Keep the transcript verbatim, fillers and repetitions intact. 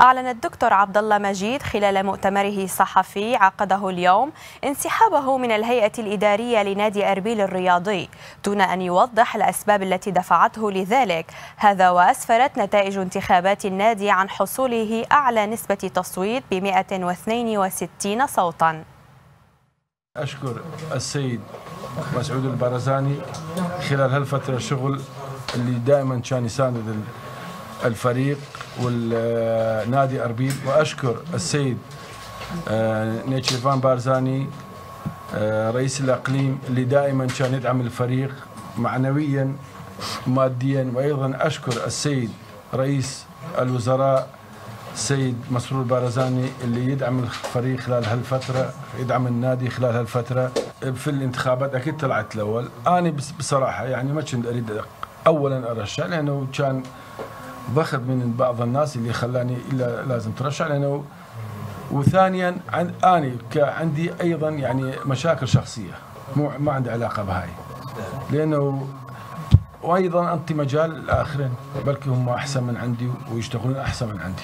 أعلن الدكتور عبد الله مجيد خلال مؤتمره الصحفي عقده اليوم انسحابه من الهيئة الإدارية لنادي أربيل الرياضي دون أن يوضح الأسباب التي دفعته لذلك، هذا وأسفرت نتائج انتخابات النادي عن حصوله أعلى نسبة تصويت بمئة واثنين وستين صوتا. أشكر السيد مسعود البرزاني خلال هالفترة الشغل اللي دائما كان يساند الفريق والنادي أربيل، وأشكر السيد نيجيرفان بارزاني رئيس الأقليم اللي دائما كان يدعم الفريق معنويا ماديا، وأيضا أشكر السيد رئيس الوزراء السيد مسرور بارزاني اللي يدعم الفريق خلال هالفترة، يدعم النادي خلال هالفترة. في الانتخابات أكيد طلعت الأول، أنا بصراحة يعني ما كنت أريد أولا أرشح لأنه كان ضغط من بعض الناس اللي خلاني الا لازم ترشح لانه، وثانيا عن اني عندي ايضا يعني مشاكل شخصيه مو ما عندي علاقه بهاي، لانه وايضا انطي مجال الاخرين بلكي هم احسن من عندي ويشتغلون احسن من عندي.